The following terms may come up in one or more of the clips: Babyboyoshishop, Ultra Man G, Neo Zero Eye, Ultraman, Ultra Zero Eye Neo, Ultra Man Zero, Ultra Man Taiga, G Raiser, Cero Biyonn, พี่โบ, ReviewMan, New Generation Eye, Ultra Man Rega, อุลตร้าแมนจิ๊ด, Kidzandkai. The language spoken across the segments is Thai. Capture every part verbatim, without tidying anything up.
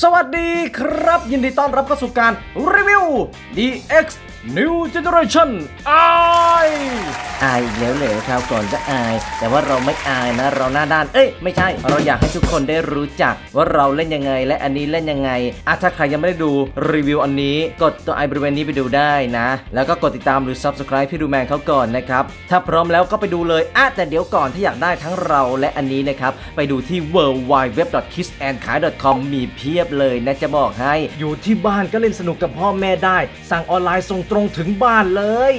สวัสดีครับยินดีต้อนรับเข้าสู่การรีวิว ดี เอ็กซ์ New Generation Eye อายแล้วเลยคราวก่อนจะอายแต่ว่าเราไม่อายนะเราหน้าด้านเอ้ยไม่ใช่เราอยากให้ทุกคนได้รู้จักว่าเราเล่นยังไงและอันนี้เล่นยังไงอ่ะถ้าใครยังไม่ได้ดูรีวิวอันนี้กดตัวไอบริเวณนี้ไปดูได้นะแล้วก็กดติดตามหรือ Subscribe พี่ดูแมนเขาก่อนนะครับถ้าพร้อมแล้วก็ไปดูเลยอ่ะแต่เดี๋ยวก่อนถ้าอยากได้ทั้งเราและอันนี้นะครับไปดูที่ ดับเบิลยู ดับเบิลยู ดับเบิลยู ดอท คิดส์แอนด์ไค ดอท คอม มีเพียบเลยนะจะบอกให้อยู่ที่บ้านก็เล่นสนุกกับพ่อแม่ได้สั่งออนไลน์ส่งตรงถึงบ้านเลย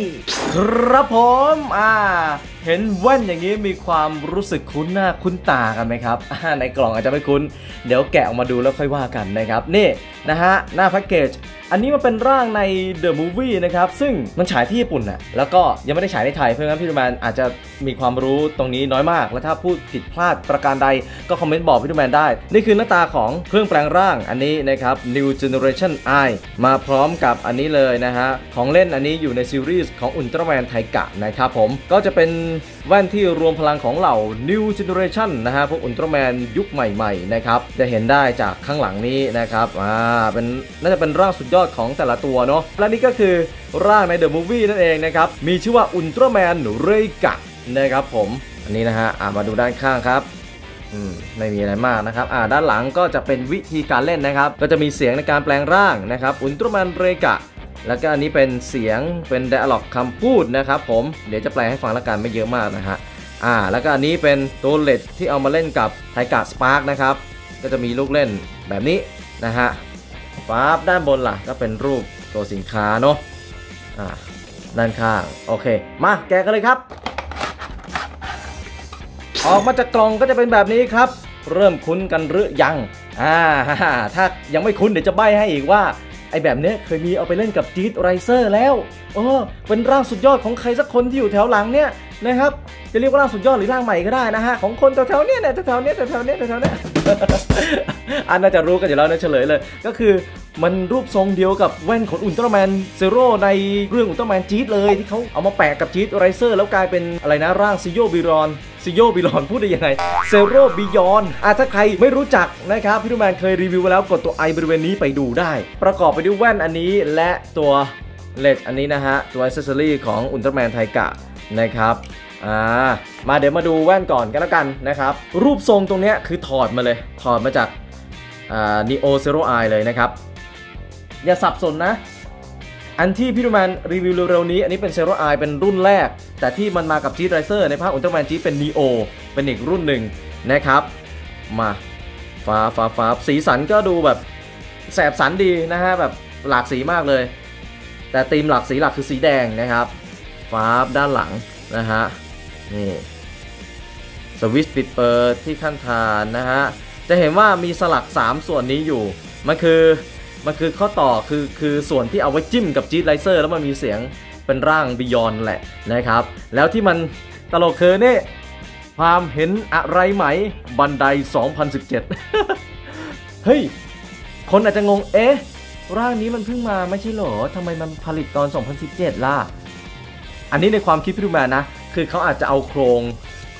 ครับผมอ่าเห็นแว่นอย่างนี้มีความรู้สึกคุ้นหน้าคุ้นตากันไหมครับในกล่องอาจจะไม่คุ้นเดี๋ยวแกะออกมาดูแล้วค่อยว่ากันนะครับนี่นะฮะหน้าแพ็กเกจอันนี้มันเป็นร่างใน The Movie นะครับซึ่งมันฉายที่ญี่ปุ่นน่ะแล้วก็ยังไม่ได้ฉายในไทยเพราะงั้นพี่ดูแมนอาจจะมีความรู้ตรงนี้น้อยมากและถ้าพูดผิดพลาดประการใดก็คอมเมนต์บอกพี่ดูแมนได้นี่คือหน้าตาของเครื่องแปลงร่างอันนี้นะครับ New Generation Eye มาพร้อมกับอันนี้เลยนะฮะของเล่นอันนี้อยู่ในซีรีส์ของอุลตร้าแมนไทกะนะครับผมก็จะเป็นแว่นที่รวมพลังของเหล่า New Generation นะฮะพวกอุลตร้าแมนยุคใหม่ๆนะครับจะเห็นได้จากข้างหลังนี้นะครับอ่าเป็นน่าจะเป็นร่างสุดยอดของแต่ละตัวเนาะและนี่ก็คือร่างใน The Movie นั่นเองนะครับมีชื่อว่าอุลตร้าแมนเรกะนะครับผมอันนี้นะฮะอ่ามาดูด้านข้างครับไม่มีอะไรมากนะครับอ่าด้านหลังก็จะเป็นวิธีการเล่นนะครับก็จะมีเสียงในการแปลงร่างนะครับอุลตร้าแมนเรกะแล้วก็อันนี้เป็นเสียงเป็น dialogue คำพูดนะครับผมเดี๋ยวจะแปลให้ฟังละกันไม่เยอะมากนะฮะอ่าแล้วก็อันนี้เป็นตัวเล็ดที่เอามาเล่นกับไทกะสปาร์คนะครับก็จะมีลูกเล่นแบบนี้นะฮะฟ้าด้านบนล่ะก็เป็นรูปตัวสินค้าเนาะอ่าด้านข้างโอเคมาแกะกันเลยครับออกมาจากกล่องก็จะเป็นแบบนี้ครับเริ่มคุ้นกันหรือยังอ่าถ้ายังไม่คุ้นเดี๋ยวจะใบ้ให้อีกว่าไอแบบนี้เคยมีเอาไปเล่นกับจีดไรเซอร์แล้วเออเป็นร่างสุดยอดของใครสักคนที่อยู่แถวหลังเนี่ยนะครับจะเรียกว่าร่างสุดยอดหรือร่างใหม่ก็ได้นะฮะของคนแถวๆเนี้ยแถวๆเนี้ยแถวๆเนี้ยแถวๆเนี้ยอันน่าจะรู้กันอยู่แล้วนะเฉลยเลยก็คือมันรูปทรงเดียวกับแว่นของอุลตร้าแมนเซโร่ในเรื่องอุลตร้าแมนจีดเลยที่เขาเอามาแปะกับจีดไรเซอร์แล้วกลายเป็นอะไรนะร่างซิโยบิรอนซิโยบิรอนพูดได้ยังไงเซโร่บิยอนอ่ะถ้าใครไม่รู้จักนะครับพี่ดูแมนเคยรีวิวแล้วกดตัวไอบริเวณนี้ไปดูได้ประกอบไปด้วยแว่นอันนี้และตัวเลดอันนี้นะฮะตัวอิสเซอรี่ของอุลตร้าแมนไทกะนะครับอ่ามาเดี๋ยวมาดูแว่นก่อนกันแล้วกันนะครับรูปทรงตรงนี้คือถอดมาเลยถอดมาจากอ่า Neo Zero Eye เลยนะครับอย่าสับสนนะอันที่พี่ดูแมนรีวิวเร็วๆนี้อันนี้เป็น Zero Eye เป็นรุ่นแรกแต่ที่มันมากับ G Racer ในภาค Ultra Man G เป็น Neo เป็นอีกรุ่นหนึ่งนะครับมาฟ้าฟ้าฟ้าสีสันก็ดูแบบแสบสันดีนะฮะแบบหลากสีมากเลยแต่ธีมหลักสีหลักคือสีแดงนะครับฟ้าด้านหลังนะฮะนี่สวิตช์ปิดเปิดที่ขั้นฐานนะฮะจะเห็นว่ามีสลักสามส่วนนี้อยู่มันคือมันคือข้อต่อคือคือส่วนที่เอาไว้จิ้มกับจี๊ดไรเซอร์แล้วมันมีเสียงเป็นร่างบิยอนแหละนะครับแล้วที่มันตลกคือนี่ความเห็นอะไรไหมบันไดสองพันสิบเจ็ดเฮ้ยคนอาจจะงงเอ๊ะร่างนี้มันเพิ่งมาไม่ใช่หรอทำไมมันผลิตตอนสองพันสิบเจ็ดล่ะอันนี้ในความคิดพี่ดูแมนนะคือเขาอาจจะเอาโครง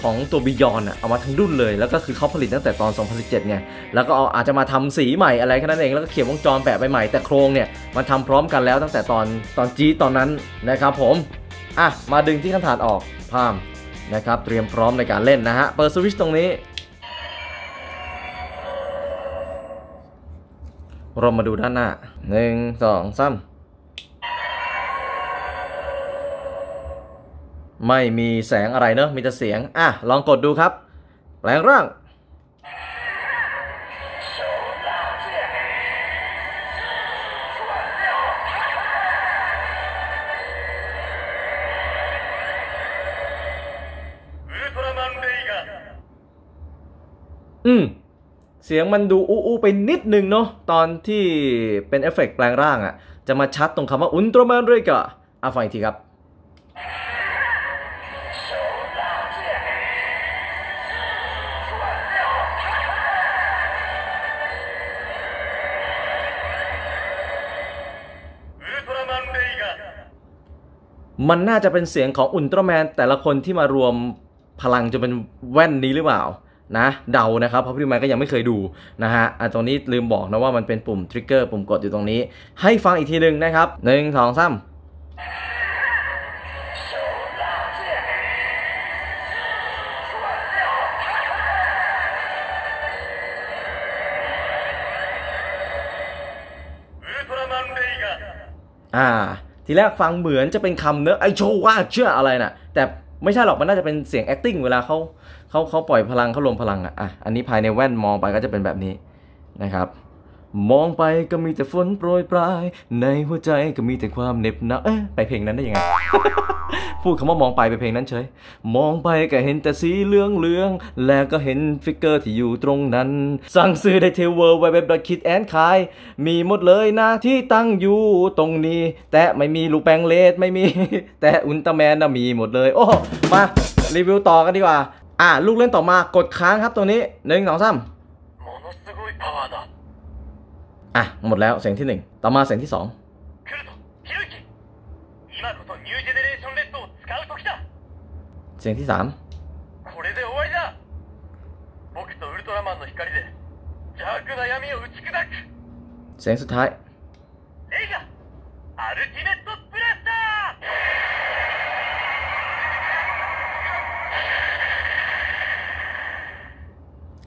ของตัวบิยอนอะเอามาทั้งรุ่นเลยแล้วก็คือเขาผลิตตั้งแต่ตอนสองพันสิบเจ็ดไงแล้วก็เอาอาจจะมาทำสีใหม่อะไรแค่นั้นเองแล้วก็เขียนวงจรแปะไปใหม่แต่โครงเนี่ยมันทำพร้อมกันแล้วตั้งแต่ตอนตอนจีตอนนั้นนะครับผมอ่ะมาดึงที่ขั้นฐานออกพามนะครับเตรียมพร้อมในการเล่นนะฮะเปิดสวิตช์ตรงนี้เรามาดูด้านหน้าหนึ่งสองสามไม่มีแสงอะไรเนอะมีแต่เสียงอ่ะลองกดดูครับแปลงร่างอืมเสียงมันดูอู้อู้ไปนิดนึงเนาะตอนที่เป็นเอฟเฟกต์แปลงร่างอ่ะจะมาชัดตรงคำว่าอุลตร้าแมนเรกะอ่ะฟังอีกทีครับมันน่าจะเป็นเสียงของอุลตร้าแมนแต่ละคนที่มารวมพลังจนเป็นแว่นนี้หรือเปล่า นะเดานะครับเพราะพี่ไมค์ก็ยังไม่เคยดูนะฮะอ่ะตรงนี้ลืมบอกนะว่ามันเป็นปุ่มทริกเกอร์ปุ่มกดอยู่ตรงนี้ให้ฟังอีกทีหนึ่งนะครับหนึ่งสองสามอ่าทีแรกฟังเหมือนจะเป็นคำเนอะไอโชว่าเชื่ออะไรน่ะแต่ไม่ใช่หรอกมันน่าจะเป็นเสียง acting เวลาเขาเขาเขาปล่อยพลังเขาลมพลังอ่ะอ่ะอันนี้ภายในแว่นมองไปก็จะเป็นแบบนี้นะครับมองไปก็มีแต่ฝนโปรยปลายในหัวใจก็มีแต่ความเหน็บหนาวเอ๊ะไปเพลงนั้นได้ยังไง พูดคำว่ามองไปไปเพลงนั้นเฉยมองไปก็เห็นแต่สีเหลืองเหลืองแล้วก็เห็นฟิกเกอร์ที่อยู่ตรงนั้นสั่งซื้อได้ที่ เวิลด์ไวด์เว็บ ดอท คิดแอนด์ไกด์ มีหมดเลยนะที่ตั้งอยู่ตรงนี้แต่ไม่มีลูกแปงเลดไม่มีแต่อุลตร้าแมนน่ะมีหมดเลยโอ้มารีวิวต่อกันดีกว่าอ่ะลูกเล่นต่อมากดค้างครับตัวนี้หนึ่งสองสามอ่ะหมดแล้วเสียงที่หนึ่งต่อมาเสียงที่สองเสียงที่สามเสียงสุดท้าย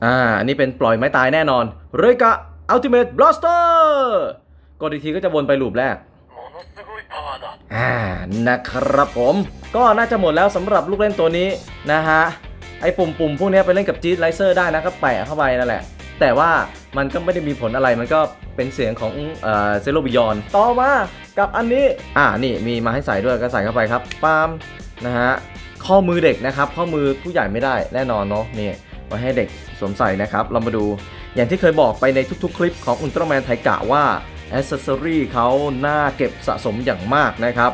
อ่าอันนี้เป็นปล่อยไม้ตายแน่นอนเรกะอัลติเมทบลัสเตอร์กดอีกทีก็จะวนไปลูปแรกอ่านะครับผมก็น่าจะหมดแล้วสำหรับลูกเล่นตัวนี้นะฮะไอปุ่มปุ่มพวกนี้ไปเล่นกับจี๊ดไลเซอร์ได้นะครับแปะเข้าไปนั่นแหละแต่ว่ามันก็ไม่ได้มีผลอะไรมันก็เป็นเสียงของเอ่อเซโลบิยอนต่อมากับอันนี้อ่านี่มีมาให้ใส่ด้วยก็ใส่เข้าไปครับปามนะฮะข้อมือเด็กนะครับข้อมือผู้ใหญ่ไม่ได้แน่นอนเนาะนี่ไว้ให้เด็กสวมใส่นะครับเรามาดูอย่างที่เคยบอกไปในทุกๆคลิปของอุลตร้าแมนไทกะว่าแอคเซสซอรี่เขาน่าเก็บสะสมอย่างมากนะครับ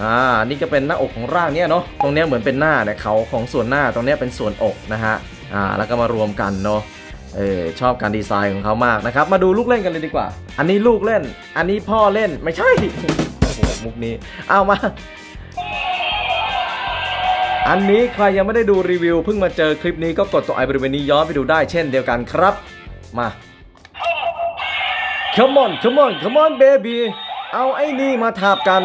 อ่านี่ก็เป็นหน้าอกของร่างเนี้ยเนาะตรงเนี้ยเหมือนเป็นหน้าแต่เขาของส่วนหน้าตรงเนี้ยเป็นส่วนอกนะฮะอ่าแล้วก็มารวมกันเนาะเออชอบการดีไซน์ของเขามากนะครับมาดูลูกเล่นกันเลยดีกว่าอันนี้ลูกเล่นอันนี้พ่อเล่นไม่ใช่โอ้โหมุกนี้เอามาอันนี้ใครยังไม่ได้ดูรีวิวเพิ่งมาเจอคลิปนี้ก็กดตัวไอบริเวณนี้ย้อนไปดูได้เช่นเดียวกันครับมา Come on Come on Come on baby เอาไอ้นี่มาทาบกัน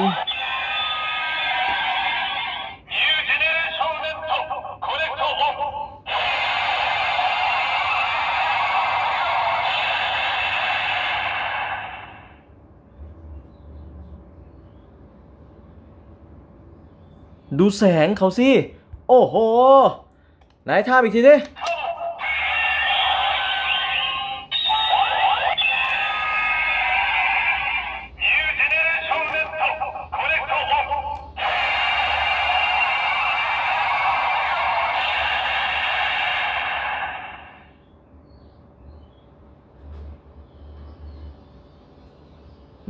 ดูแสงเขาสิโอ้โหไหนท่าอีกทีดิ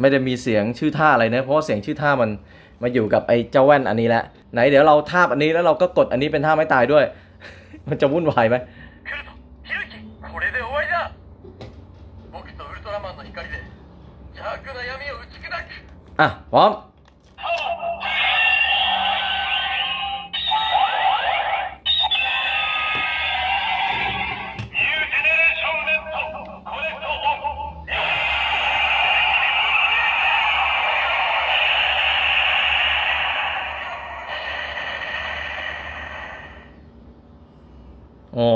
ไม่ได้มีเสียงชื่อท่าอะไรนะเพราะเสียงชื่อท่ามันมาอยู่กับไอ้เจ้าแว่นอันนี้แหละไหนเดี๋ยวเราทาบอันนี้แล้วเราก็กดอันนี้เป็นท่าไม่ตายด้วย มันจะวุ่นวายไหมอ่ะพร้อมอ๋อ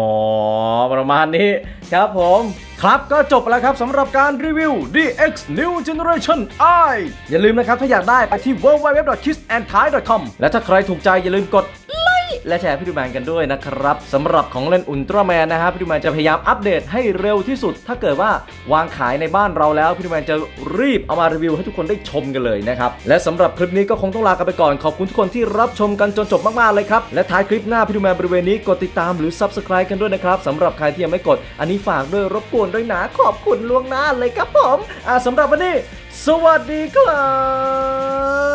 ประมาณนี้ครับผมครับก็จบแล้วครับสำหรับการรีวิว ดี เอ็กซ์ New Generation Eye อย่าลืมนะครับถ้าอยากได้ไปที่ เวิลด์ไวด์เว็บ ดอท คิดแอนด์ไกด์ ดอท คอม และถ้าใครถูกใจอย่าลืมกดไลค์และแชร์พี่ดูแมนกันด้วยนะครับสำหรับของเล่นอุลตร้าแมนนะครับพี่ดูแมนจะพยายามอัปเดตให้เร็วที่สุดถ้าเกิดว่าวางขายในบ้านเราแล้วพี่ดูแมนจะรีบเอามารีวิวให้ทุกคนได้ชมกันเลยนะครับและสำหรับคลิปนี้ก็คงต้องลากันไปก่อนขอบคุณทุกคนที่รับชมกันจนจบมากๆเลยครับและท้ายคลิปหน้าพี่ดูแมนบริเวณนี้กดติดตามหรือ ซับสไครบ์ กันด้วยนะครับสำหรับใครที่ยังไม่กดอันนี้ฝากด้วยรบกวนด้วยนะขอบคุณล่วงหน้าเลยครับผมอ่าสำหรับวันนี้สวัสดีครับ